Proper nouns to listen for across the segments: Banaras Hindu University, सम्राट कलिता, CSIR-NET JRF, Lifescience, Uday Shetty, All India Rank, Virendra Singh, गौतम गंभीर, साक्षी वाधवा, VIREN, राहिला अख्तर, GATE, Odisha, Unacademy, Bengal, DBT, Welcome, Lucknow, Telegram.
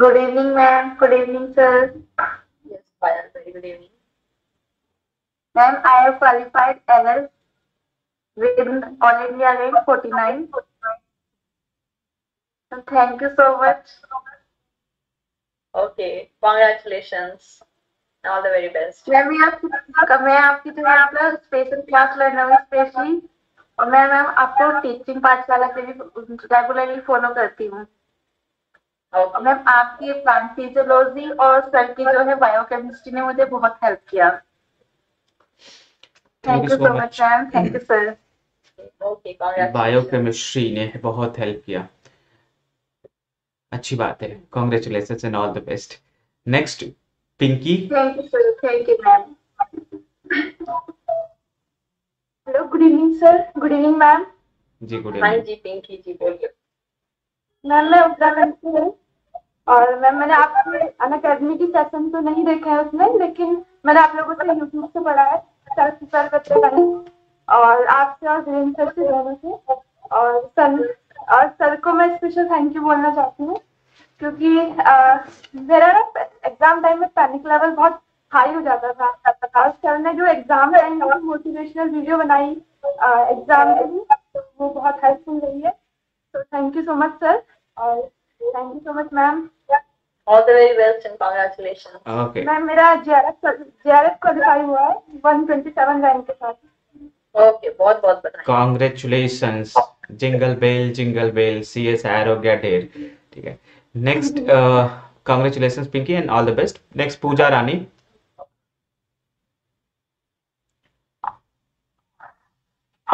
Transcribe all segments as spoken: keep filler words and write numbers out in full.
Good evening, ma'am. Good evening, sir. Yes, Payal, very good evening. Ma'am, I have qualified N L with All India Rank forty-nine. So thank you so much. Okay, congratulations. All the very best. Ma'am, मैं आपकी मैं आपकी तरह अपना special class लेना हूँ specially. और मैं मैम आपको टीचिंग पाठशाला से भी रेगुलरली फॉलो करती हूँ. Okay. मैम आपकी प्लांट फिजियोलॉजी और सर की जो है बायोकेमिस्ट्री ने मुझे बहुत हेल्प किया. Thank you so much ma'am. Thank you sir. Okay, congratulation. Biochemistry ने बहुत हेल्प किया, अच्छी बात है. Congratulations and all the best. Next Pinky. Thank you sir. Thank you ma'am. Hello, good evening sir. Good evening ma'am. जी good evening. हां जी पिंकी जी बोलिए. मैम मैं उत्तराखंड से हूँ और मैम मैंने आपके अनअकैडमी की सेशन तो नहीं देखा है उसमें, लेकिन मैंने आप लोगों से यूट्यूब से पढ़ा है चार बच्चे और आपसे और वीरेंद्र सर से दोनों से. और सर और सर को मैं स्पेशल थैंक यू बोलना चाहती हूँ क्योंकि मेरा ना एग्जाम टाइम में पैनिक लेवल बहुत हाई हो जाता था. प्रकाश सर ने जो एग्जाम है मोटिवेशनल वीडियो बनाई एग्जाम के लिए वो बहुत हेल्पफुल रही है. So thank you so much sir. और thank you so much ma'am. All the very best and congratulations. Okay. Ma'am मेरा J R F J R F qualify हुआ है one twenty-seven रैंक के साथ. Okay, बहुत बहुत बधाई. Congratulations. Jingle bell, jingle bell. C S I R हो गया ढेर. ठीक है. Next, uh, congratulations Pinky and all the best. Next Puja Rani.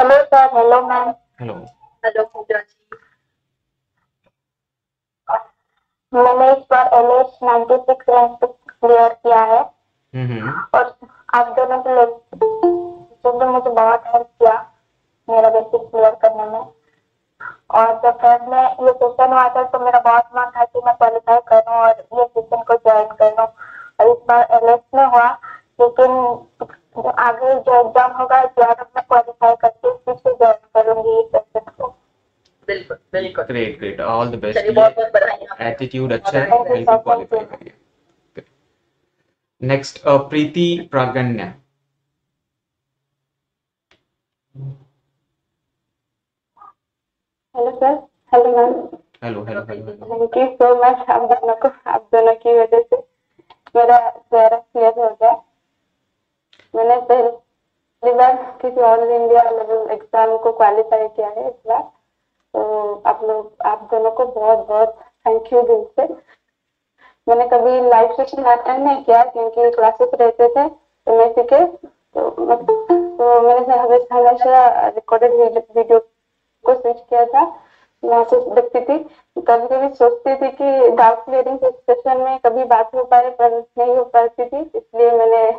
Hello sir. Hello ma'am. Hello. Hello पूजा जी. मैंने इस बार एलएस छियानवे रैंक क्लियर किया है और आप दोनों के लोग मुझे बहुत हेल्प किया मेरा बेसिक क्लियर करने में. और जब मैं ये सेशन हुआ था तो मेरा बहुत मन था कि मैं क्वालिफाई करूं और ये सेशन को ज्वाइन करूं और इस बार एलएस में हुआ, लेकिन आगे जो एग्जाम होगा ज्यादा मैं क्वालिफाई करके फिर से ज्वाइन करूंगी इस सेशन को. बिल्कुल बिल्कुल. Great great. All the best. बहुत-बहुत बधाई. एटीट्यूड अच्छा है, बिल्कुल क्वालिफाई करिए. Next Preeti Pragnya. Hello sir. Hello ma'am. Hello hello hello. Thank you so much आप दोनों को. आप दोनों की वजह से मेरा सारा क्लियर हो गया. मैंने पहली बार किसी ऑल इंडिया लेवल एग्जाम को क्वालिफाई किया है इस बार. तो आप लोग आप दोनों को बहुत बहुत थैंक यू दिल से. मैंने कभी लाइव सेशन अटेंड नहीं किया क्योंकि क्लासेस रहते थे एमएससी के, तो तो मैंने हमेशा हमेशा रिकॉर्डेड वीडियो को स्विच किया था. वहाँ से देखती थी, कभी कभी सोचती थी कि डाउट क्लियरिंग सेशन में कभी बात हो पाए पर नहीं हो पाती थी, इसलिए मैंने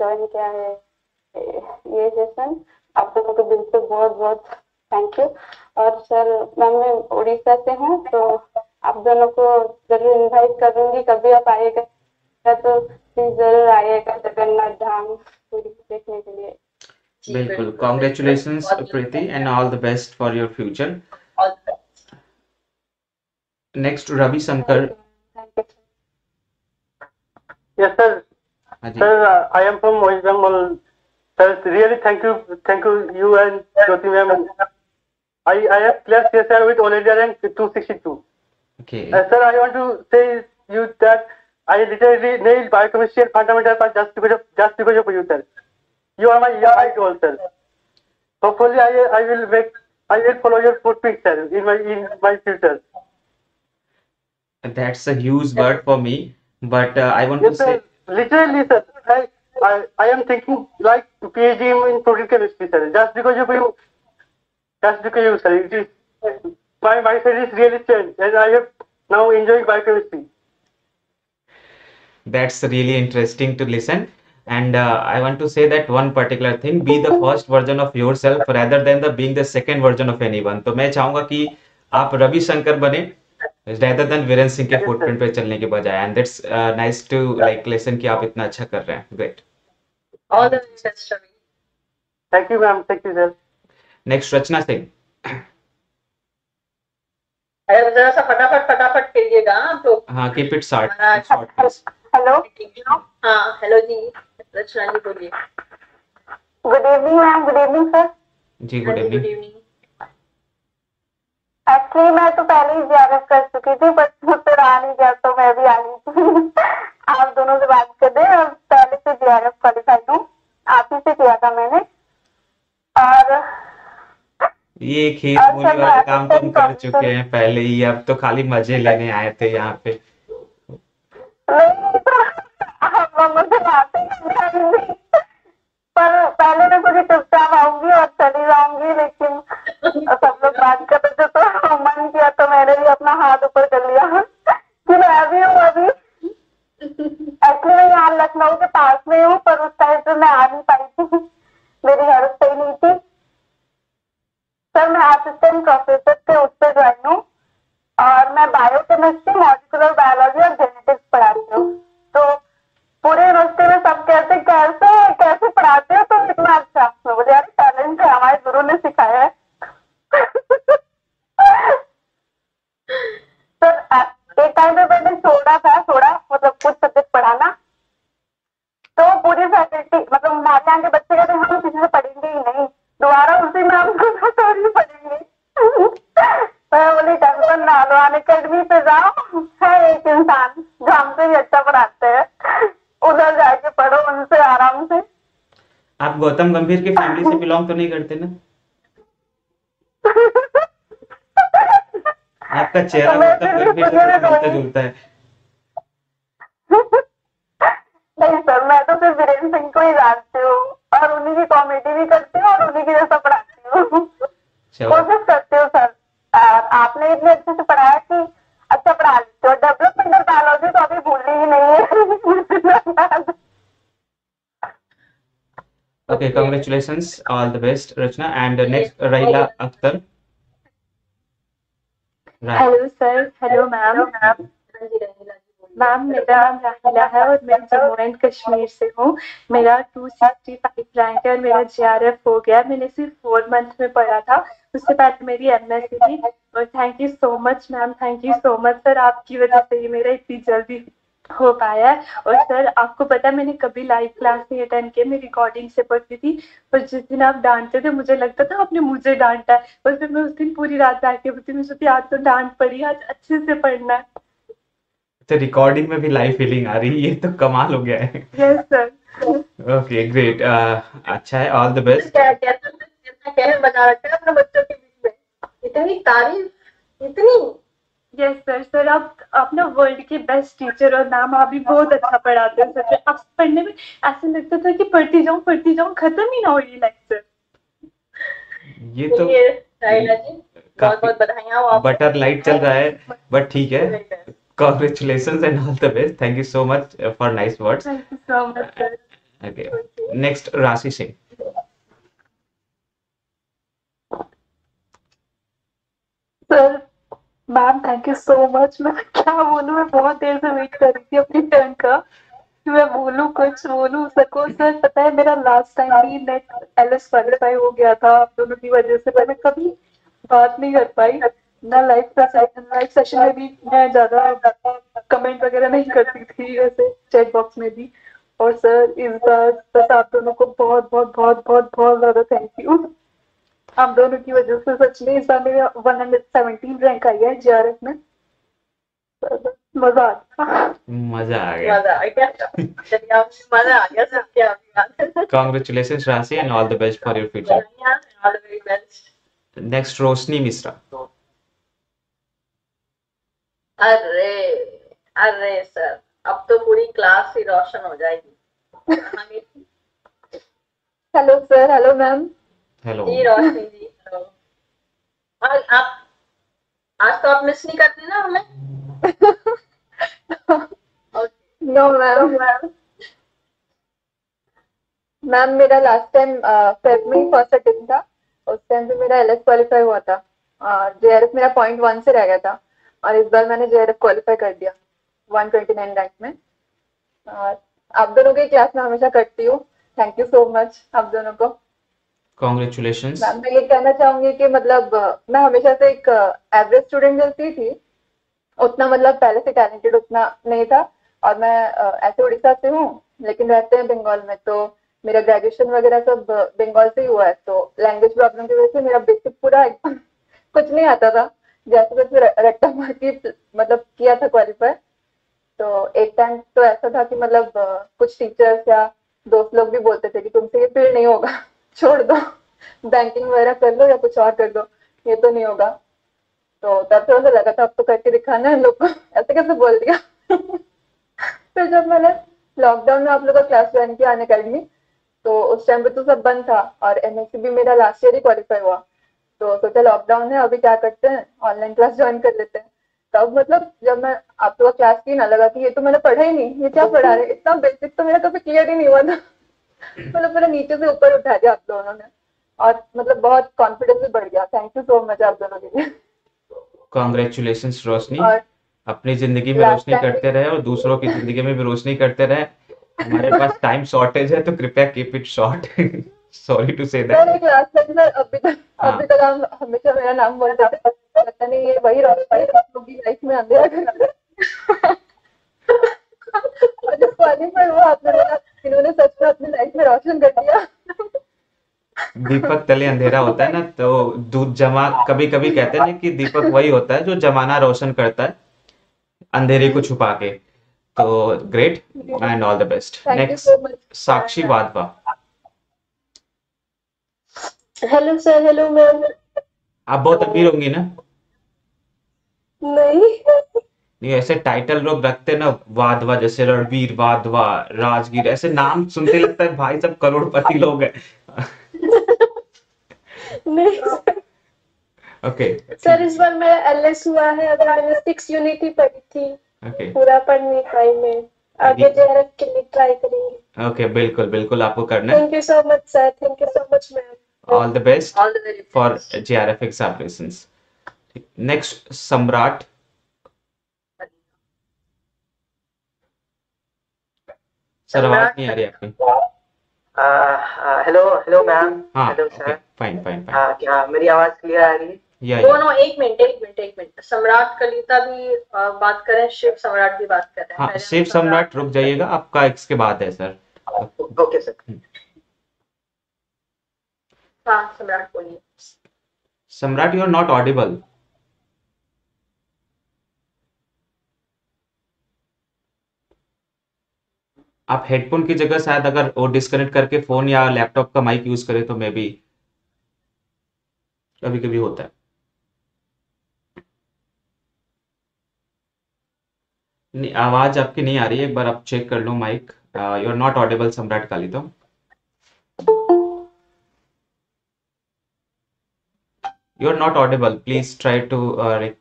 ज्वाइन किया है ये सेशन. आप दोनों को दिल से बहुत बहुत थैंक यू. और सर मैम मैं उड़ीसा से हूँ तो आप दोनों को जरूर इनवाइट करूंगी, कभी आप आइएगा तो प्लीज जरूर आइएगा जगन्नाथ धाम पूरी देखने के लिए. बिल्कुल. Congratulations Preeti and all the best for your future. Next Ravi Shankar. Yes sir. Sir I am from West Bengal. Sir really thank you. Thank you you and Jyoti ma'am. I I have class C S I R with All India Rank two sixty-two. Okay. Uh, sir, I want to say you that I literally nailed biochemistry and fundamental part just because of just because of you, sir. You are my idol, sir. Hopefully, I I will make I will follow your footprints, sir, in my in my future. That's a huge word for me, but uh, I want yes, to sir, say literally, sir. I I I am thinking like PhD in protein chemistry, sir, just because of you. That's because you, sir. It is my mindset is really changed, and I am now enjoying biochemistry. That's really interesting to listen, and uh, I want to say that one particular thing: be the first version of yourself rather than the being the second version of anyone. तो मैं चाहूँगा कि आप रवि शंकर बने rather than Virendra Singh के footprint पे चलने के बजाय. And that's uh, nice to like listen कि आप इतना अच्छा कर रहे हैं. Great. All the best, Ravi. Thank you, ma'am. Thank you, sir. Next Rachna Singh. अगर जरा सा फटाफट फटाफट करिएगा तो। हाँ कीप इट शॉर्ट। हेलो हाँ हेलो जी रचना जी बोलिए। Good evening ma'am. Good evening sir जी। Good evening. एक्चुअली मैं तो पहले ही जीआरएफ कर चुकी थी बट मुझसे आ नहीं गया तो मैं भी आ गई थी। आप दोनों से बात कर दे और पहले से जीआरएफ क्वालिफाइड हूँ। आप ही से किया था मैंने और ये खेत मूली वाला काम तुम कर चुके हैं पहले ही। अब तो खाली मजे लेने आए थे यहाँ पे। पर पहले मैं कुछ चुपचाप आऊंगी और चली जाऊंगी लेकिन सब लोग बात कर रहे थे तो मन किया तो मैंने भी अपना हाथ ऊपर कर लिया कि मैं अभी हूँ अभी। एक्चुअली मैं यहाँ लखनऊ के पास में हूँ पर उस टाइम पे मैं आ नहीं पाई थी, मेरी हेल्थ सही नहीं थी। सर मैं असिस्टेंट प्रोफेसर के उस पर ज्वाइन हूँ और मैं बायोकेमिस्ट्री मॉलिक्यूलर बायोलॉजी और जेनेटिक्स पढ़ाती हूँ। तो पूरे यूनिवर्सिटी में सब कहते कैसे कैसे पढ़ाते हो तुम इतना अच्छा। मैं बोले यार टैलेंट है, हमारे गुरु ने सिखाया है। सर एक टाइम पे मैंने छोड़ा था थोड़ा मतलब कुछ सब्जेक्ट पढ़ाना तो पूरी फैकल्टी मतलब हमारे यहाँ के बच्चे कहते हम किसी से पढ़ेंगे ही नहीं, दोबारा उसी में हमको थोड़ी पढ़ेंगे। मैं बोली टेंशन ना लो, अनअकैडमी पे जाओ, है एक इंसान जो हमसे भी अच्छा पढ़ाते हैं, उधर जाके पढ़ो उनसे आराम से। आप गौतम गंभीर की फैमिली से बिलोंग तो नहीं करते ना? आपका चेहरा गौतम गंभीर से मिलता जुलता है। नहीं सर मैं तो सिर्फ वीरेंद्र सिंह को ही जानती हूँ और उन्हीं की कॉमेडी भी करती हूँ और उन्हीं की जैसा पढ़ाती हूँ, कोशिश करती हूँ। सर आपने इतने अच्छे से पढ़ाया कि अच्छा पढ़ा लेते हो। डेवलपमेंटल बायोलॉजी तो अभी भूली ही नहीं है। Okay congratulations, all the best Rachna. And next Raila Akhtar. Hello sir. Hello ma'am. Ma'am मेरा नाम राहिला है और मैं जम्मू एंड कश्मीर से हूँ। मेरा टू सिक्सटी फाइव रैंक है और मेरा जीआरएफ हो गया। मैंने सिर्फ फोर मंथ में पढ़ा था, उससे पहले मेरी एमएससी थी। और thank you so much ma'am, thank you so much sir, आपकी वजह से ही मेरा इतनी जल्दी हो पाया है। और सर आपको पता है मैंने कभी लाइव क्लास नहीं अटेंड किया, मैं रिकॉर्डिंग से पढ़ती थी। पर जिस दिन आप डांटते थे मुझे लगता था आपने मुझे डांटा है, और फिर मैं उस दिन पूरी रात बैठ के बोलती मुझे आज तो डांट पड़ी, आज अच्छे से पढ़ना है। तो रिकॉर्डिंग में भी लाइव फीलिंग आ रही है, ये तो कमाल हो गया है। Yes sir. ओके ग्रेट, अच्छा है, ऑल द बेस्ट। क्या बना रखा है अपने बच्चों के बीच में, इतनी तारीफ इतनी। Yes sir. सर आप आप ना वर्ल्ड के बेस्ट टीचर और मैम आप भी बहुत अच्छा पढ़ाते हैं। सर आप पढ़ने में ऐसे लगता था कि पढ़ती जाऊं पढ़ती जाऊं खत्म ही ना हो ये लेक्चर। ये तो राहिला जी बहुत बहुत बधाइयां हो आप। बटर लाइट चल रहा है बट ठीक है। Congratulations and all the best. Thank you so much for nice words. Thank you so much sir. Okay next Rashi Singh. Sir ma'am thank you so much. मैं क्या बोलूं, मैं बहुत देर से वेट कर रही थी अपनी टर्न का कि मैं बोलूं कुछ बोलूं सको। सर पता है मेरा लास्ट टाइम भी नेट एलएस क्वालिफाई हो गया था आप दोनों की वजह से, पर मैं कभी बात नहीं कर पाई ना लाइव लाइव सेशन में भी मैं ज्यादा कमेंट वगैरह नहीं करती थी वैसे चैट बॉक्स में भी। और सर इस बार बस आप दोनों को बहुत बहुत बहुत बहुत बहुत ज्यादा थैंक यू। आप दोनों की वजह से सच में इस बार मेरा वन हंड्रेड सेवनटीन रैंक आई है जीआरएफ में। मजा मजा आ गया मजा आ गया चलिए आप मजा आ गया सब क्या बात। Congratulations Rashi and all the best for your future. All the very best. Next Roshni Mishra. अरे अरे सर अब तो पूरी क्लास ही रोशन हो जाएगी। Hello sir. Hello ma'am. Hello जी रोशनी जी। हेलो। और आप आज तो आप मिस नहीं करते ना हमें? No ma'am. मैम मेरा लास्ट टाइम फेब में फर्स्ट अटेम्प्ट था, उस टाइम पे मेरा एलएस क्वालिफाई हुआ था और जेआरएफ मेरा पॉइंट वन से रह गया था और इस बार मैंने जेआरएफ क्वालिफाई कर दिया वन ट्वेंटी नाइन रैंक में। और आप दोनों के क्लास में हमेशा करती हूँ, थैंक यू सो मच आप दोनों को। कॉन्ग्रेचुलेशन। मैम मैं ये कहना चाहूंगी कि मतलब मैं हमेशा से एक एवरेज स्टूडेंट जैसी थी, उतना मतलब पहले से टैलेंटेड उतना नहीं था, और मैं ऐसे उड़ीसा से हूँ लेकिन रहते हैं बंगाल में, तो मेरा ग्रेजुएशन वगैरह सब बंगाल से ही हुआ है, तो लैंग्वेज प्रॉब्लम की वजह से मेरा बेसिक पूरा एकदम कुछ नहीं आता था, जैसे जैसे रट्टा मार के मतलब किया था क्वालिफाई। तो एक टाइम तो ऐसा था कि मतलब कुछ टीचर्स या दोस्त लोग भी बोलते थे कि तुमसे ये फील्ड नहीं होगा, छोड़ दो, बैंकिंग वगैरह कर लो या कुछ और कर दो, ये तो नहीं होगा। तो तब थोड़ा सा लगा था अब तो करके दिखाना है लोग को, ऐसे कैसे बोल दिया। फिर जब मैंने लॉकडाउन में आप लोग का क्लास ज्वाइन किया अनअकैडमी, तो उस टाइम पे तो सब बंद था और एमएससी भी मेरा लास्ट ईयर ही क्वालिफाई हुआ, तो सोचा लॉकडाउन है अभी क्या करते हैं, ऑनलाइन क्लास ज्वाइन कर लेते हैं। तब मतलब जब मैं आप लोग का क्लास की ना, लगा कि ये तो मैंने पढ़ा ही नहीं, ये क्या पढ़ा रहे, इतना बेसिक तो मेरा कभी क्लियर ही नहीं हुआ था। मतलब मेरा नीचे से ऊपर उठा दिया आप दोनों ने, और मतलब बहुत कॉन्फिडेंस भी बढ़ गया। थैंक यू सो मच आप दोनों के लिए। कांग्रेचुलेशंस रोशनी, अपनी जिंदगी में रोशनी करते रहे और दूसरों की जिंदगी में भी रोशनी करते रहे। हमारे पास टाइम शॉर्टेज है तो कृपया keep it short. Sorry to say that. Sir last time sir अभी तक अभी तक हम हमेशा मेरा नाम बोलते थे, पता नहीं ये वही रास्ता है आप लोग की लाइफ में अंधेरा करना। और जो पानी पर वो आप लोग इन्होंने सच में अपनी लाइफ में रोशन कर दिया। दीपक तले अंधेरा होता है ना, तो दूध जमा, कभी कभी कहते हैं कि दीपक वही होता है जो जमाना रोशन करता है अंधेरे को छुपा के। तो great and all the best. Next साक्षी वाधवा। Hello sir. Hello ma'am. आप बहुत अमीर होंगी ना? नहीं नहीं, ऐसे टाइटल लोग रखते ना, वाधवा, जैसे रणवीर वाधवा, राजगीर, ऐसे नाम सुनते लगता है भाई सब करोड़पति लोग हैं। नहीं ओके okay. सर इस बार मैं एलएस हुआ है, अगर मैंने सिक्स यूनिट ही पढ़ी थी okay. पूरा पढ़ नहीं पाई मैं, आगे जेआरएफ के लिए ट्राई करेंगे। ओके okay, बिल्कुल बिल्कुल आपको करना है। Thank you so much sir. Thank you so much ma'am. All the best for JRF examinations. Next Samrat. Sir आवाज नहीं आ रही आपकी। Hello hello ma'am. Hello sir. Fine fine fine. क्या मेरी आवाज क्लियर आ रही है? या या नो, एक मिनट एक मिनट एक मिनट। सम्राट कलिता भी आ, बात करें, शिव सम्राट भी बात कर रहे हैं। हाँ, शिव सम्राट रुक जाइएगा, आपका इसके बाद है सर। Okay sir. हाँ सम्राट बोलिए। Samrat you are not audible. आप हेडफोन की जगह शायद अगर वो डिस्कनेक्ट करके फोन या लैपटॉप का माइक यूज करें तो मे बी कभी कभी होता है। नहीं, आवाज आपकी नहीं आ रही है, एक बार आप चेक कर लो mic. You are not audible Samrat Kalita. You are not audible, please try to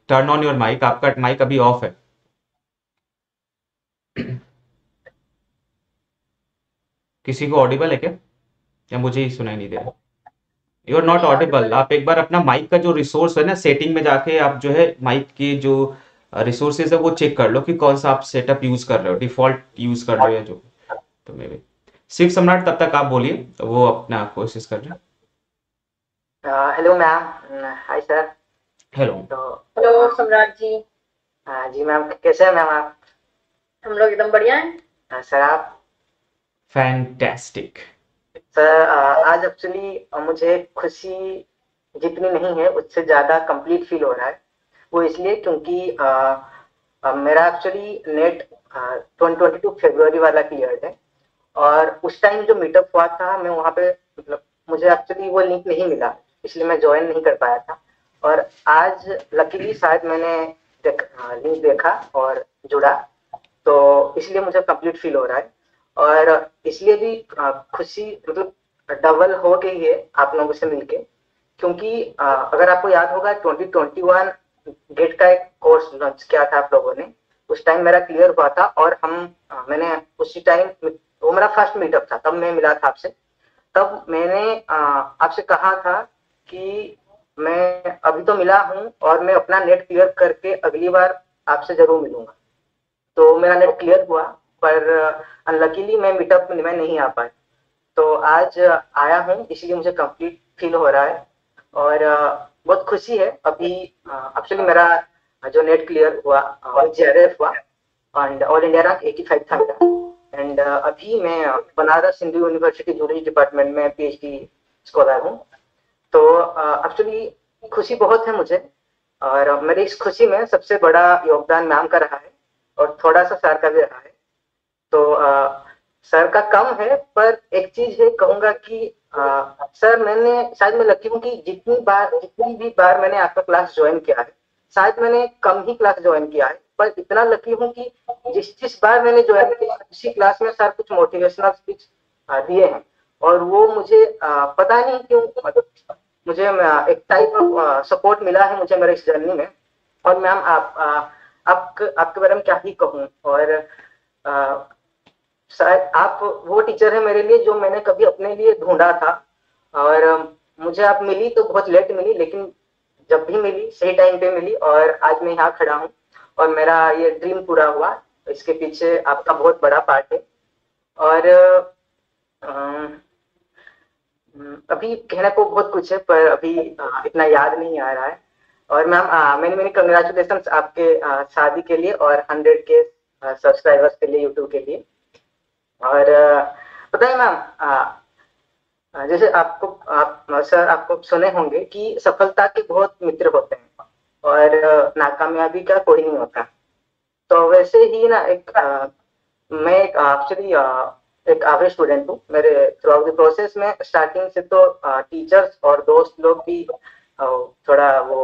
turn on your mic. आपका माइक अभी ऑफ है। किसी को ऑडिबल है क्या, या मुझे ही सुनाई नहीं दे रहा? You are not audible. आप एक बार अपना माइक का जो रिसोर्स है ना, सेटिंग में जाके आप जो है माइक की जो रिसोर्सेज है वो चेक कर लो कि कौन सा आप सेटअप यूज कर रहे हो, डिफॉल्ट यूज कर रहे हो या जो। तो मे बी शिव सम्राट तब तक आप बोलिए, तो वो अपना कोशिश कर रहे हैं। Hello ma'am. Hi sir. Hello hello Samrat ji. हाँ जी मैम, कैसे हैं मैम आप? हम लोग एकदम बढ़िया हैं सर। आप? Fantastic sir. आज एक्चुअली मुझे खुशी जितनी नहीं है उससे ज़्यादा कंप्लीट फील हो रहा है, वो इसलिए क्योंकि आ, आ, मेरा actually NET twenty twenty two फरवरी वाला क्लियर है, और उस टाइम जो मीटअप हुआ था मैं वहाँ पे मतलब मुझे एक्चुअली वो लिंक नहीं मिला, इसलिए मैं ज्वाइन नहीं कर पाया था। और आज लकीली शायद मैंने देख, लिंक देखा और जुड़ा, तो इसलिए मुझे कंप्लीट फील हो रहा है, और इसलिए भी खुशी मतलब डबल हो गई है आप लोगों से मिलके। क्योंकि अगर आपको याद होगा ट्वेंटी ट्वेंटी वन गेट का एक कोर्स लॉन्च किया था आप लोगों ने, उस टाइम मेरा क्लियर हुआ था, और हम मैंने उसी टाइम वो मेरा फर्स्ट मीटअप था, तब मैं मिला था आपसे, तब मैंने आपसे कहा था कि मैं अभी तो मिला हूँ और मैं अपना नेट क्लियर करके अगली बार आपसे जरूर मिलूंगा। तो मेरा नेट क्लियर हुआ, पर अनलकीली मैं मीटअप में नहीं आ पाया, तो आज आया हूँ, इसीलिए मुझे कंप्लीट फील हो रहा है और बहुत खुशी है। अभी एक्चुअली मेरा जो नेट क्लियर हुआ और जेआरएफ हुआ एंड ऑल इंडिया रैंक पचासी था मेरा, एंड अभी मैं Banaras Hindu university zoology department में पीएचडी स्कॉलर हूँ। तो एक्चुअली खुशी बहुत है मुझे और मेरी इस खुशी में सबसे बड़ा योगदान मैम का रहा है और थोड़ा सा सर का भी रहा है। तो आ, सर का कम है, पर एक चीज है कहूँगा कि आ, सर मैंने शायद मैं लकी हूँ कि जितनी बार जितनी भी बार मैंने आपका क्लास ज्वाइन किया है, शायद मैंने कम ही क्लास ज्वाइन किया है, पर इतना लकी हूँ कि जिस जिस बार मैंने ज्वाइन किया उसी क्लास में सर कुछ मोटिवेशनल स्पीच दिए हैं और वो मुझे आ, पता नहीं क्यों मुझे एक टाइप ऑफ सपोर्ट मिला है मुझे मेरे इस जर्नी में। और मैम आप आपके आपके बारे में क्या ही कहूँ, और शायद आप वो टीचर है मेरे लिए जो मैंने कभी अपने लिए ढूंढा था। और मुझे आप मिली तो बहुत लेट मिली, लेकिन जब भी मिली सही टाइम पे मिली और आज मैं यहाँ खड़ा हूँ और मेरा ये ड्रीम पूरा हुआ, इसके पीछे आपका बहुत बड़ा पार्ट है। और आ, अभी कहने को बहुत कुछ है पर अभी इतना याद नहीं आ रहा है। और मैम मैंने मैंने कंग्रेचुलेशंस आपके शादी के लिए और हंड्रेड के सब्सक्राइबर्स के लिए यूट्यूब के लिए। और पता है मैम, जैसे आपको आप सर आपको सुने होंगे कि सफलता के बहुत मित्र होते हैं और नाकामयाबी का कोई नहीं होता। तो वैसे ही ना एक आ, मैं एक एक्चुअली एक एवरेज स्टूडेंट हूँ। मेरे थ्रू आउट द प्रोसेस में स्टार्टिंग से तो टीचर्स और दोस्त लोग भी थोड़ा वो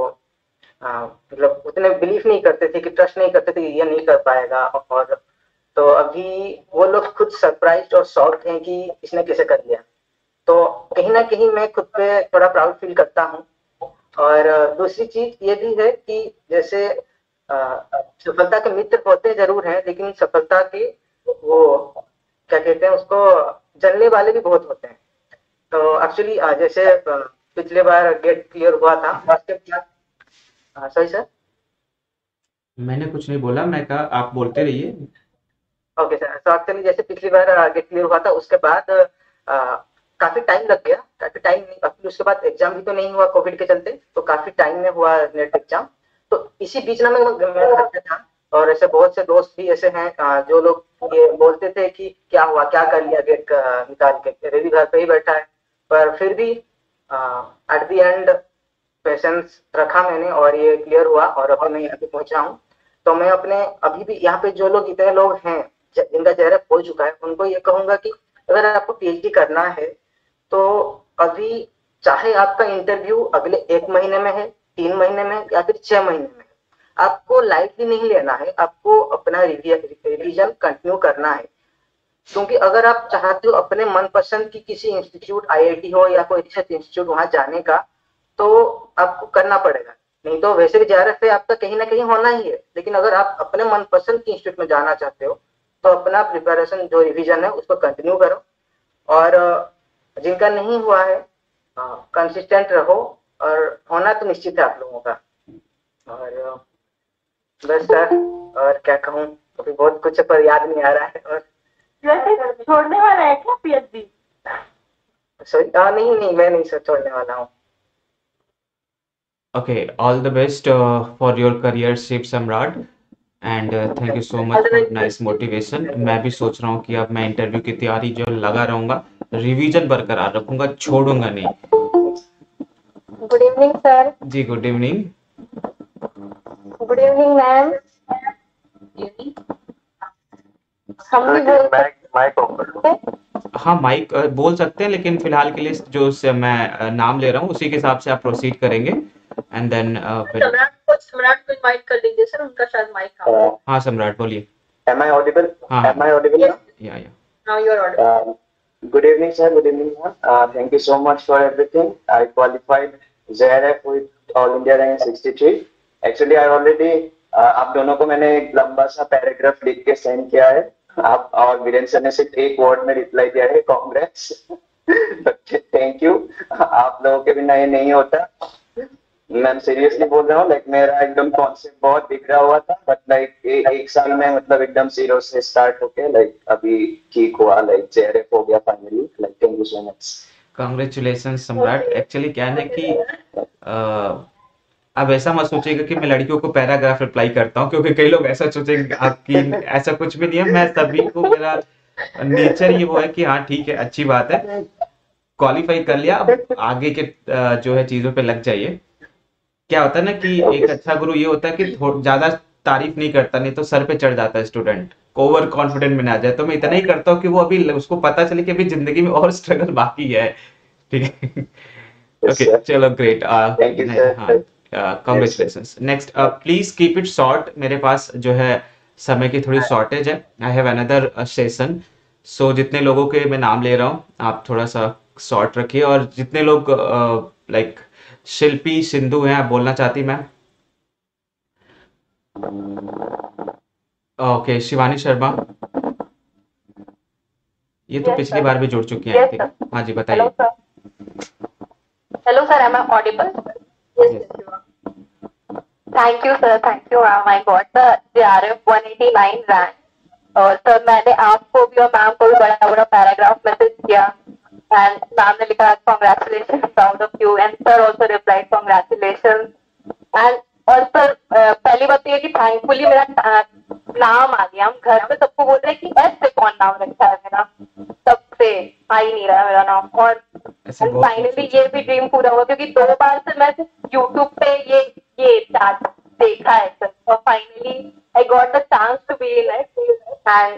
मतलब उतने बिलीव नहीं करते थे, कि ट्रस्ट नहीं करते थे कि ये नहीं कर पाएगा। और तो अभी वो लोग खुद सरप्राइज और शॉक्ड हैं कि इसने कैसे कर लिया। तो कहीं ना कहीं मैं खुद पे थोड़ा प्राउड फील करता हूँ। और दूसरी चीज ये भी है कि जैसे सफलता के मित्र होते जरूर हैं, लेकिन सफलता के वो क्या कहते हैं उसको जलने वाले भी बहुत होते हैं। तो एक्चुअली जैसे पिछले बार गेट क्लियर हुआ था उसके बाद, सही सर मैंने कुछ नहीं बोला, मैं कहा आप बोलते रहिए। ओके सर, तो एक्चुअली जैसे पिछली बार गेट क्लियर हुआ था उसके बाद आ, काफी टाइम लग गया, काफी टाइम नहीं, उसके बाद एग्जाम भी तो नहीं हुआ कोविड के चलते, तो काफी टाइम में हुआ नेट एग्जाम। तो इसी बीच ना मैं करता था और ऐसे बहुत से दोस्त भी ऐसे हैं जो लोग ये बोलते थे कि क्या हुआ, क्या कर लिया गेट निकाल के, रेडी घर पे ही बैठा है। पर फिर भी एट दी एंड पेशेंस रखा मैंने और ये क्लियर हुआ और अभी मैं यहाँ पे पहुंचा हूँ। तो मैं अपने अभी भी यहाँ पे जो लोग इतने लोग हैं जिनका जेआरएफ हो चुका है उनको ये कहूंगा कि अगर आपको पीएचडी करना है तो अभी चाहे आपका इंटरव्यू अगले एक महीने में है, तीन महीने में या फिर छह महीने में, आपको लाइटली नहीं लेना है, आपको अपना रिवीजन कंटिन्यू करना है। क्योंकि अगर आप चाहते हो अपने मनपसंद की किसी इंस्टीट्यूट, आईआईटी हो या कोई रिसर्च इंस्टीट्यूट, वहां जाने का, तो आपको करना पड़ेगा। नहीं तो वैसे भी जेआरएफ है आपका कहीं ना कहीं होना ही है, लेकिन अगर आप अपने मनपसंद के इंस्टीट्यूट में जाना चाहते हो तो अपना प्रिपरेशन जो रिवीजन है उसको कंटिन्यू करो। और जिनका नहीं हुआ है कंसिस्टेंट रहो और होना तो निश्चित है आप लोगों का। और बस सर और क्या कहूँ, अभी बहुत कुछ पर याद नहीं आ रहा है। और वैसे छोड़ने वाला है क्या पीएचडी? सॉरी नहीं नहीं मैं नहीं सर छोड़ने वाला हूँ। Okay, all the best for your career ship Samrat and thank you so much for nice motivation. मैं भी सोच रहा हूँ कि अब मैं इंटरव्यू की तैयारी जो लगा रहूंगा, रिवीजन बरकरार रखूंगा, छोड़ूंगा नहीं। Good evening sir. जी good evening. Good evening ma'am. हाँ माइक बोल सकते हैं, लेकिन फिलहाल के लिए जो मैं नाम ले रहा हूँ उसी के हिसाब से आप प्रोसीड करेंगे एंड देन सम्राट को इनवाइट कर लीजिए सर, उनका शायद माइक ऑन है। हाँ सम्राट बोलिए। Am I audible? हाँ am I audible? Yeah yeah. Now you are audible. Good evening sir, good evening ma'am. Uh, thank you so much for everything. I qualified J R F with All India Rank sixty-three. Actually I already uh, आप दोनों को मैंने एक लंबा सा paragraph लिख के send किया है। आप और वीरेंद्र सर ने सिर्फ एक वर्ड में रिप्लाई दिया है, कांग्रेस। Thank you. आप लोगों के बिना ये नहीं होता। मैम सीरियसली बोल रहा हूँ, लाइक मेरा एकदम कॉन्सेप्ट बहुत बिगड़ा हुआ था, बट लाइक एक साल में मतलब एकदम जीरो से स्टार्ट होके लाइक अभी ठीक हुआ, लाइक जेआरएफ हो गया finally, like thank you so much, congratulation Samrat. Actually क्या है कि अब ऐसा मत सोचेगा कि मैं लड़कियों को पैराग्राफ रिप्लाई करता हूँ, क्योंकि कई लोग ऐसा सोचेंगे आपकी ऐसा कुछ भी नहीं है, मैं सभी को मेरा नेचर ये वो है कि हाँ ठीक है अच्छी बात है, क्वालिफाई कर लिया, अब आगे के जो है चीजों पे लग जाइए। क्या होता है ना कि एक अच्छा गुरु ये होता है कि ज्यादा तारीफ नहीं करता, नहीं तो सर पे चढ़ जाता है स्टूडेंट, ओवर कॉन्फिडेंट में ना जाए। तो मैं इतना ही करता हूँ कि वो अभी उसको पता चले कि अभी जिंदगी में और स्ट्रगल बाकी है, ठीक है। ओके चलो great, congratulations. Next, please keep it short, मेरे पास जो है समय की थोड़ी शॉर्टेज है, I have another session, so जितने लोगों के मैं नाम ले रहा हूँ आप थोड़ा सा शॉर्ट रखिए। और जितने लोग like uh, like, Shilpi Sindhu हैं, आप बोलना चाहती मैम? ओके, शिवानी शर्मा, ये तो yes, पिछली sir. बार भी जुड़ चुकी हैं। yes, हाँ जी बताइए। Hello sir, am I audible? Thank you sir, thank you. I my god sir, JRF one eighty nine rank. और सर मैंने आपको भी और मैम को भी बड़ा बड़ा पैराग्राफ मैसेज किया, and मैम ने लिखा congratulations, proud of you, and sir also replied congratulations, and और सर पहली बात ये कि थैंकफुली मेरा नाम आ गया। हम घर में सबको बोल रहे हैं कि एस से कौन नाम रखता है, मेरा तब से आ ही नहीं रहा मेरा नाम। और फाइनली ये भी ड्रीम पूरा हुआ, क्योंकि दो बार से मैं यूट्यूब पे ये ये चार्ट देखा है सर, और finally I got the chance to be in it, and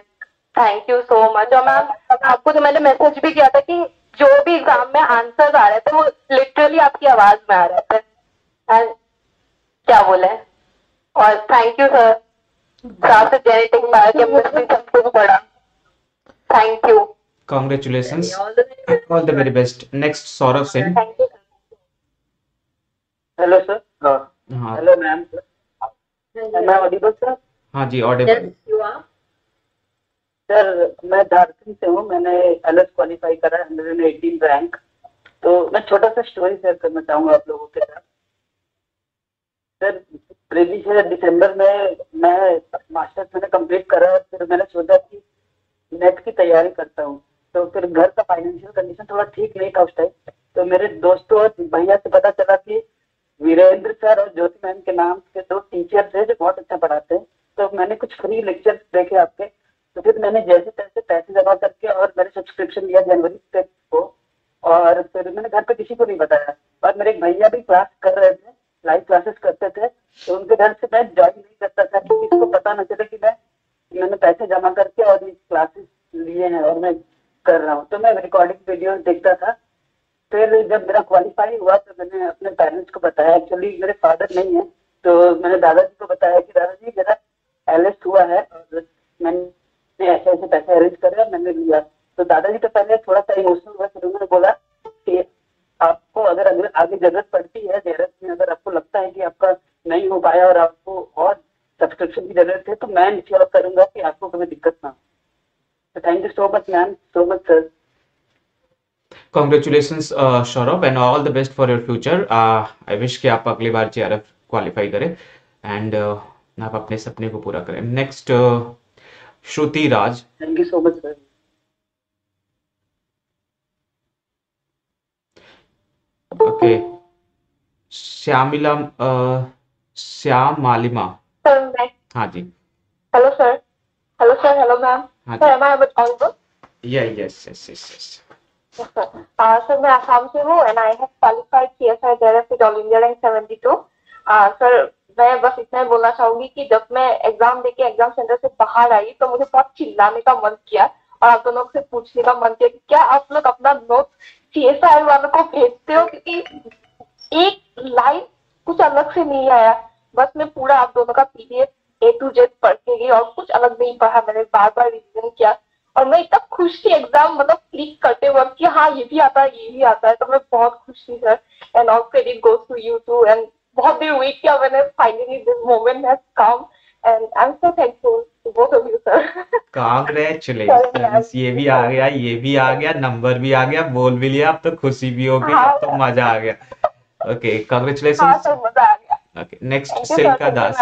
thank you so much. और मैम आपको तो मैंने मैसेज भी किया था कि जो भी एग्जाम में आंसर्स आ रहे थे वो लिटरली आपकी आवाज में आ रहे थे, एंड क्या बोले। और thank you sir, class of genetic biochemistry सबको पढ़ा, thank you, congratulations, all the very best. Next, Saurabh Singh. Hello sir. हाँ, हेलो मैम, मैं ऑडिबल सर? हाँ जी ऑडिबल सर, मैं झारखंड से हूँ, मैंने एल एस क्वालिफाई करा है वन एटीन रैंक। तो मैं छोटा सा स्टोरी शेयर करना चाहूँगा आप लोगों के साथ सर। प्रीवियस ईयर दिसंबर में मैं मास्टर्स मैंने कंप्लीट करा, फिर मैंने सोचा कि नेट की तैयारी करता हूँ। तो फिर घर का फाइनेंशियल कंडीशन थोड़ा ठीक नहीं था उस टाइम, तो मेरे दोस्तों और भैया से पता चला कि वीरेंद्र सर और ज्योति मैम के नाम के दो टीचर्स हैं जो बहुत अच्छा पढ़ाते हैं। तो मैंने कुछ फ्री लेक्चर्स देखे आपके, तो फिर मैंने जैसे तैसे पैसे जमा करके और मैंने सब्सक्रिप्शन लिया जनवरी तक को, और फिर मैंने घर पे किसी को नहीं बताया। और मेरे एक भैया भी क्लास कर रहे थे, लाइव क्लासेस करते थे, तो उनके घर से मैं ज्वाइन नहीं करता था कि किसको पता न चले कि मैं मैंने पैसे जमा करके और क्लासेस लिए हैं और मैं कर रहा हूँ। तो मैं रिकॉर्डिंग वीडियो देखता था। फिर जब मेरा क्वालिफाई हुआ तो मैंने अपने पेरेंट्स को बताया, एक्चुअली मेरे फादर नहीं है, तो मैंने दादाजी को बताया कि दादाजी मेरा एल एस हुआ है और मैंने ऐसे ऐसे पैसे अरेंज करे और मैंने लिया। तो दादाजी तो पहले थोड़ा सा इमोशनल हुआ, फिर उन्होंने बोला कि आपको अगर अगर आगे जरूरत पड़ती है, जरूरत में अगर आपको लगता है कि आपका नहीं हो पाया और आपको और सब्सक्रिप्शन की जरूरत है, तो मैं इंश्योर करूंगा कि आपको कोई दिक्कत ना हो। Thank you so much ma'am, so much sir, congratulations Saurabh, and all the best for your future. I wish कि आप अगली बार जेआरएफ क्वालिफाई करें एंड uh, आप अपने सपने को पूरा करें। Next, Shruti Raj. Thank you so much sir. Okay, Shyamila, Shyam Malima. हाँ जी। Hello sir. Hello sir, hello ma'am. Yes yes yes yes sir, मैं आसाम से हूँ and I have qualified CSIR JRF with all India rank seventy two. Sir मैं बस इतना ही बोलना चाहूंगी कि जब मैं एग्जाम देके एग्जाम सेंटर से बाहर आई तो मुझे बहुत चिल्लाने का मन किया और आप दोनों से पूछने का मन किया कि क्या आप लोग अपना नोट सीएसआईआर वालों को भेजते हो, क्योंकि एक लाइन कुछ अलग से नहीं आया। बस मैं पूरा आप दोनों का पीडीएफ ए टू जेड पढ़ के गई और कुछ अलग नहीं पढ़ा, मैंने बार बार रिविजन किया और मैं इतना खुश थी एग्जाम मतलब क्लिक करते वक्त कि हाँ ये भी आता है ये भी आता है, तो मैं बहुत खुश थी sir, and all credit goes to you too, and बहुत भी वेट किया मैंने, finally this moment has come and I am so thankful to both of you sir. Congratulations, ये भी आ गया, ये भी आ गया, नंबर भी आ गया, बोल भी लिया, अब तो खुशी भी हो गई, अब तो मजा आ गया। Okay congratulation. हाँ सर मजा आ गया। Okay next Silka Das,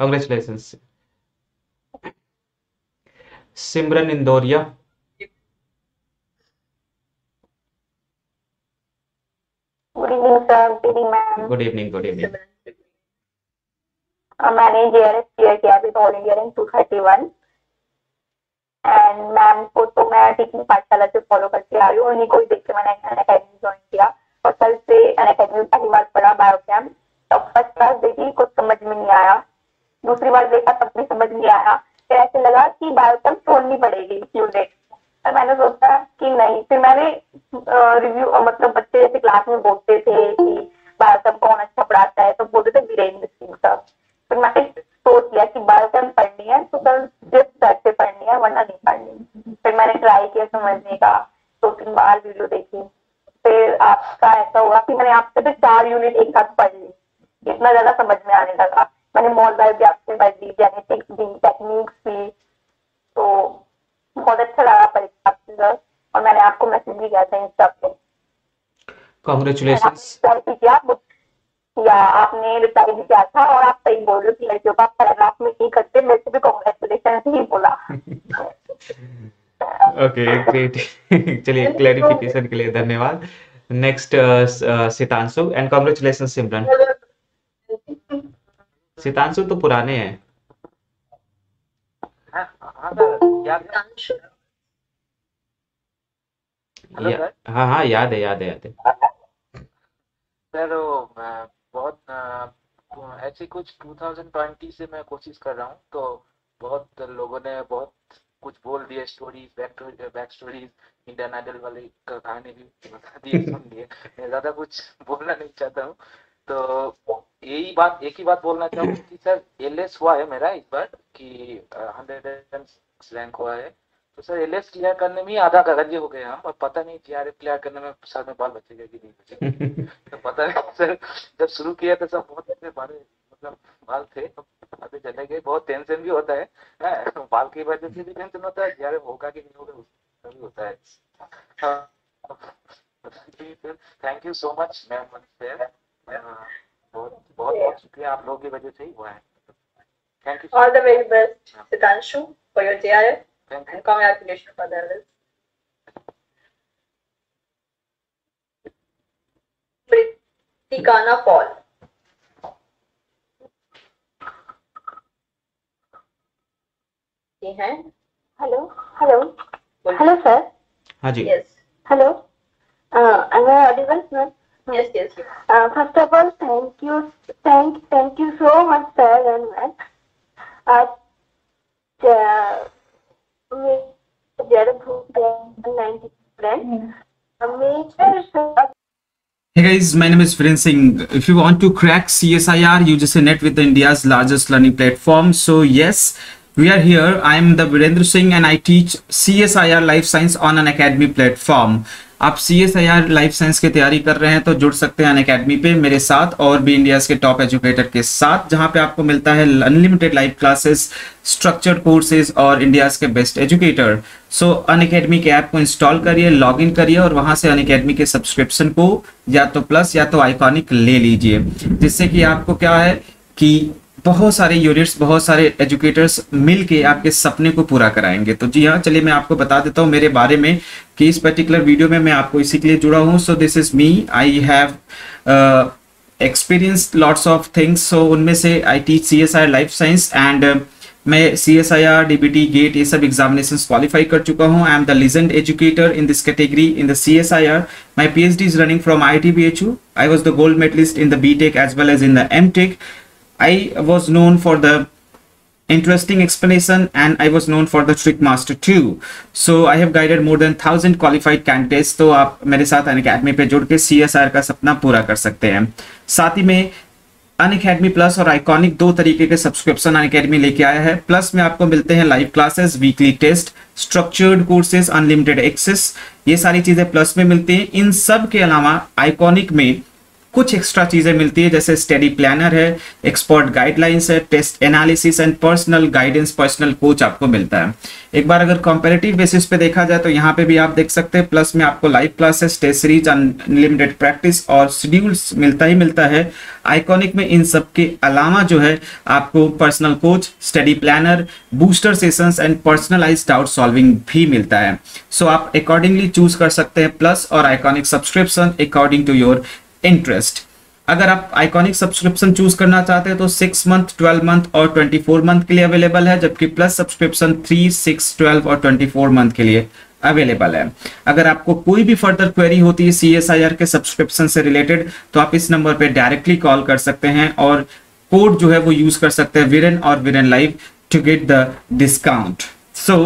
congratulation. Simran Indoria, good evening sir. Good evening good evening good evening. मैंने जेआरएफ क्लियर किया अभी ऑल इंडिया रैंक दो सौ इकतीस एंड मैम को तो मैं टेक्निक पाठशाला से फॉलो करती आ रही हूँ। उन्हीं को ही देख के मैंने अनअकैडमी ज्वाइन किया और कल से अनअकैडमी पहली बार पढ़ा बायो कैम, तो फर्स्ट क्लास देखी कुछ समझ में नहीं आया, दूसरी बार देखा तब भी समझ नहीं आया, फिर ऐसे लगा कि बायो कैम छोड़नी पड़ेगी फ्यू डेट, और मैंने सोचा कि नहीं। फिर मैंने रिव्यू मतलब बच्चे जैसे क्लास में बोलते थे कि बायो कैम कौन अच्छा पढ़ाता है, तो बोलते थे वीरेंद्र सिंह सर। फिर मैंने सोच लिया कि बायो कैम पढ़नी है तो कल सिर्फ सर से पढ़नी है वरना नहीं पढ़नी। फिर मैंने ट्राई किया समझने का, दो तीन बार वीडियो देखी, फिर आपका ऐसा हुआ कि मैंने आपसे फिर चार यूनिट एक साथ पढ़ ली, इतना ज्यादा समझ में आने लगा। मैंने मॉल बायो भी आपसे पढ़ ली, जेनेटिक्स भी, टेक्निक्स भी, तो बहुत अच्छा लगा परीक्षा आपसे सर। और मैंने आपको मैसेज भी किया था इंस्टा पे, कॉन्ग्रेचुलेशन, या आपने रिप्लाई भी किया था। और आप सही बोल रहे हो, लड़कियों का पैराग्राफ में नहीं करते, मेरे से भी कांग्रेचुलेशन ही बोला। ओके ग्रेट, चलिए क्लैरिफिकेशन के लिए धन्यवाद। Next Sitanshu and congratulation Simran. Sitanshu तो पुराने हैं। हाँ हाँ याद है याद है याद है सर। बहुत ऐसे कुछ दो हज़ार बीस से मैं कोशिश कर रहा हूँ, तो बहुत लोगों ने बहुत कुछ बोल दिया, stories, back stories, Indian Idol वाली कहानी भी बता दी, सुन लिए। मैं ज़्यादा कुछ बोलना नहीं चाहता हूँ, तो यही बात एक ही बात बोलना चाहूँ कि सर एलएस हुआ है मेरा इस बार कि हंड्रेड रैंक हुआ है, तो सर एल एस क्लियर करने में आधा गगन हो गए हम, और पता नहीं जी आर एफ क्लियर करने में साथ में बाल बचेगा कि नहीं बचेगा। तो पता नहीं सर, जब शुरू किया था सब बहुत ऐसे बाल मतलब बाल थे, अभी चले गए। बहुत टेंशन भी होता है, बाल की वजह से भी टेंशन होता है, जी आर एफ होगा कि नहीं होगा उसका भी होता है। हाँ thank you so much ma'am, बहुत बहुत शुक्रिया, आप लोगों की वजह से ही हुआ है। Thank you, all the very best Sitanshu for your J R F. Pritikana Paul, ji हैं। Hello hello hello sir. हाँ जी, yes hello, am I audible sir? Yes yes. First of all thank you thank thank you so much sir and ma'am. Hey guys, my name is Virendra Singh. If you want to crack C S I R, you just connect with India's largest learning platform. So yes, we are here. I am the Virendra Singh and I teach C S I R Life Science on an Academy platform. आप C S I R life science की तैयारी कर रहे हैं तो जुड़ सकते हैं अनअकैडमी पे मेरे साथ और भी इंडियाज़ के टॉप एजुकेटर के साथ, जहां पे आपको मिलता है unlimited live classes, structured courses और इंडियाज़ के बेस्ट एजुकेटर। सो अनअकैडमी के ऐप को इंस्टॉल करिए, लॉगिन करिए और वहां से अनअकैडमी के सब्सक्रिप्शन को या तो प्लस या तो आइकॉनिक ले लीजिए, जिससे कि आपको क्या है कि बहुत सारे यूनिट्स, बहुत सारे एजुकेटर्स मिलके आपके सपने को पूरा कराएंगे। तो जी हाँ, चलिए मैं आपको बता देता हूँ मेरे बारे में कि इस पर्टिकुलर वीडियो में मैं आपको इसी के लिए जुड़ा हूँ। So this is me, I have experienced lots of things. So उनमें से I teach C S I R life science and मैं C S I R, D B T, GATE ये सब एग्जामिनेशन क्वालिफाई कर चुका हूँ। I am the legend educator in this category in the C S I R. My P H D is running from I T B H U. I was the gold medalist in the B tech as well as in the M tech. I was known for the interesting explanation and I was known for the trick master too. So I have guided more than thousand qualified candidates. तो आप मेरे साथ Unacademy पे जुड़ के सी S I are का सपना पूरा कर सकते हैं। साथ ही में अनअकैडमी प्लस और आइकॉनिक दो तरीके के सब्सक्रिप्शन अनअकैडमी लेके आया है। प्लस में आपको मिलते हैं live classes, weekly test, structured courses, unlimited access, ये सारी चीजें प्लस में मिलती हैं। इन सब के अलावा आइकॉनिक में कुछ एक्स्ट्रा चीजें मिलती है, जैसे स्टडी प्लानर है, एक्सपर्ट गाइडलाइंस है, test analysis and personal guidance, personal coach आपको मिलता है। एक बार अगर कॉम्पेरेटिव बेसिस पे देखा जाए तो यहाँ पे भी आप देख सकते हैं, प्लस में आपको live classes, test series, unlimited practice और शेड्यूल्स मिलता ही मिलता है। आइकॉनिक में इन सब के अलावा जो है आपको personal coach, study planner, booster sessions and personalised doubt solving भी मिलता है। सो so, आप अकॉर्डिंगली चूज कर सकते हैं प्लस और iconic subscription according to your interest. अगर आप आइकॉनिक सब्सक्रिप्शन चूज करना चाहते हैं तो सिक्स मंथ, ट्वेल्व मंथ और ट्वेंटी फोर मंथ के लिए अवेलेबल है, जबकि plus subscription three, six, twelve और ट्वेंटी फोर मंथ के लिए अवेलेबल है। अगर आपको कोई भी फर्दर क्वेरी होती है सीएसआईआर के सब्सक्रिप्शन से रिलेटेड तो आप इस नंबर पे डायरेक्टली कॉल कर सकते हैं और कोड जो है वो यूज कर सकते हैं वीरेन और Viren live to get the discount. So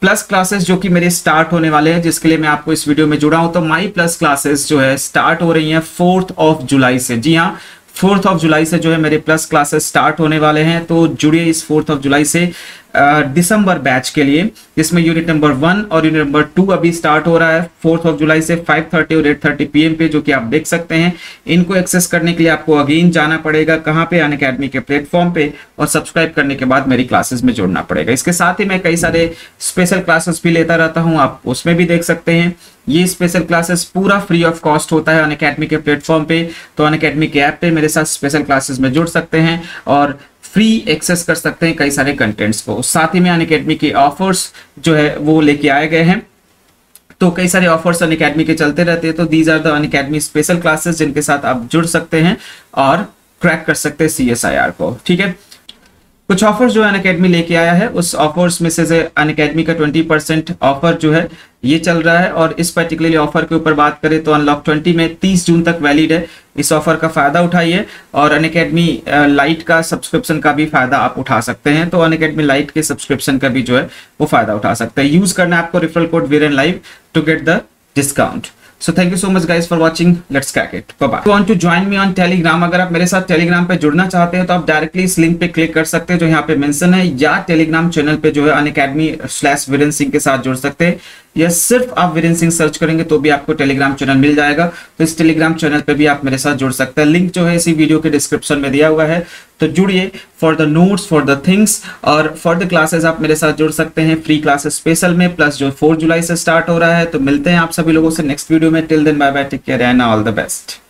plus classes जो कि मेरे स्टार्ट होने वाले हैं, जिसके लिए मैं आपको इस वीडियो में जुड़ा हूं, तो माई प्लस क्लासेस जो है स्टार्ट हो रही हैं फोर्थ ऑफ जुलाई से। जी हाँ, फोर्थ ऑफ जुलाई से जो है मेरे प्लस क्लासेस स्टार्ट होने वाले हैं, तो जुड़िए इस फोर्थ ऑफ जुलाई से दिसंबर uh, बैच के लिए, जिसमें यूनिट नंबर वन और यूनिट नंबर टू अभी स्टार्ट हो रहा है फोर्थ ऑफ जुलाई से फाइव थर्टी और एट थर्टी पी एम पे, जो कि आप देख सकते हैं। इनको एक्सेस करने के लिए आपको अगेन जाना पड़ेगा कहाँ पे, अनअकैडमी के प्लेटफॉर्म पे, और सब्सक्राइब करने के बाद मेरी क्लासेस में जुड़ना पड़ेगा। इसके साथ ही मैं कई सारे स्पेशल क्लासेस भी लेता रहता हूँ, आप उसमें भी देख सकते हैं। ये स्पेशल क्लासेस पूरा फ्री ऑफ कॉस्ट होता है अनअकैडमी के प्लेटफॉर्म पे, तो अनअकैडमी के ऐप पे मेरे साथ स्पेशल क्लासेस में जुड़ सकते हैं और फ्री एक्सेस कर सकते हैं कई सारे कंटेंट्स को। साथ ही में अनअकैडमी के ऑफर्स जो है वो लेके आए गए हैं, तो कई सारे ऑफर्स अनअकैडमी के चलते रहते हैं, तो these are the Unacademy special classes जिनके साथ आप जुड़ सकते हैं और क्रैक कर सकते हैं सीएसआईआर को। ठीक है, कुछ ऑफर्स जो अनअकैडमी लेके आया है, उस ऑफर्स में से अनअकैडमी का ट्वेंटी परसेंट ऑफर जो है ये चल रहा है, और इस पर्टिकुलर ऑफर के ऊपर बात करें तो अनलॉक ट्वेंटी में तीस जून तक वैलिड है। इस ऑफर का फायदा उठाइए और अनअकैडमी लाइट का सब्सक्रिप्शन का भी फायदा आप उठा सकते हैं, तो अनअकैडमी लाइट के सब्सक्रिप्शन का भी जो है वो फायदा उठा सकते हैं। यूज करना आपको referral code Viren live to get the discount. So thank you so much guys for watching. Let's crack it. Bye bye. If you want to join me on Telegram, अगर आप मेरे साथ Telegram पे जुड़ना चाहते हैं तो आप डायरेक्टली इस लिंक पे क्लिक कर सकते हैं जो यहाँ पे मेंशन है, या Telegram चैनल पे जो है अनअकैडमी स्लैश वीरेन सिंह के साथ जुड़ सकते हैं, या सिर्फ आप वीरेन सिंह सर्च करेंगे तो भी आपको टेलीग्राम चैनल मिल जाएगा। तो इस टेलीग्राम चैनल पे भी आप मेरे साथ जुड़ सकते हैं, लिंक जो है इसी वीडियो के डिस्क्रिप्शन में दिया हुआ है। तो जुड़िए for the notes, for the things और फॉर द क्लासेस आप मेरे साथ जुड़ सकते हैं फ्री क्लासेस स्पेशल में, प्लस जो फोर्थ जुलाई से स्टार्ट हो रहा है। तो मिलते हैं आप सभी लोगों से नेक्स्ट वीडियो में। Till then bye bye, take care and all the best.